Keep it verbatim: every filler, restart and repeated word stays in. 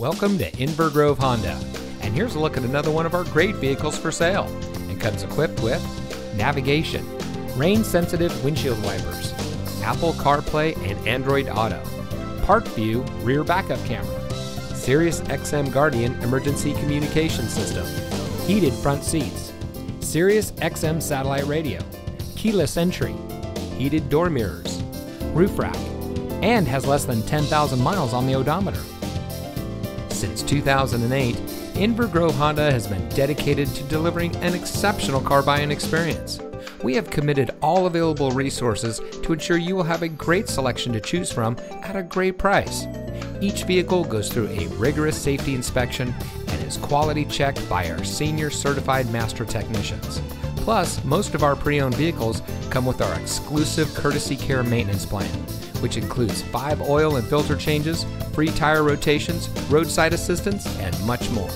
Welcome to Inver Grove Honda, and here's a look at another one of our great vehicles for sale. It comes equipped with navigation, rain-sensitive windshield wipers, Apple CarPlay and Android Auto, ParkView rear backup camera, Sirius X M Guardian emergency communication system, heated front seats, Sirius X M satellite radio, keyless entry, heated door mirrors, roof rack, and has less than ten thousand miles on the odometer. Since two thousand eight, Inver Grove Honda has been dedicated to delivering an exceptional car buying experience. We have committed all available resources to ensure you will have a great selection to choose from at a great price. Each vehicle goes through a rigorous safety inspection and is quality checked by our senior certified master technicians. Plus, most of our pre-owned vehicles come with our exclusive courtesy care maintenance plan, which includes five oil and filter changes, free tire rotations, roadside assistance, and much more.